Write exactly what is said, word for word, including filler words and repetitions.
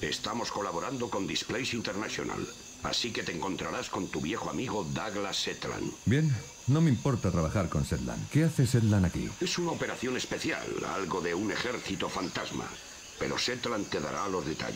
Estamos colaborando con Displays International, así que te encontrarás con tu viejo amigo Douglas Shetland. Bien, no me importa trabajar con Shetland. ¿Qué hace Shetland aquí? Es una operación especial, algo de un ejército fantasma, pero Shetland te dará los detalles.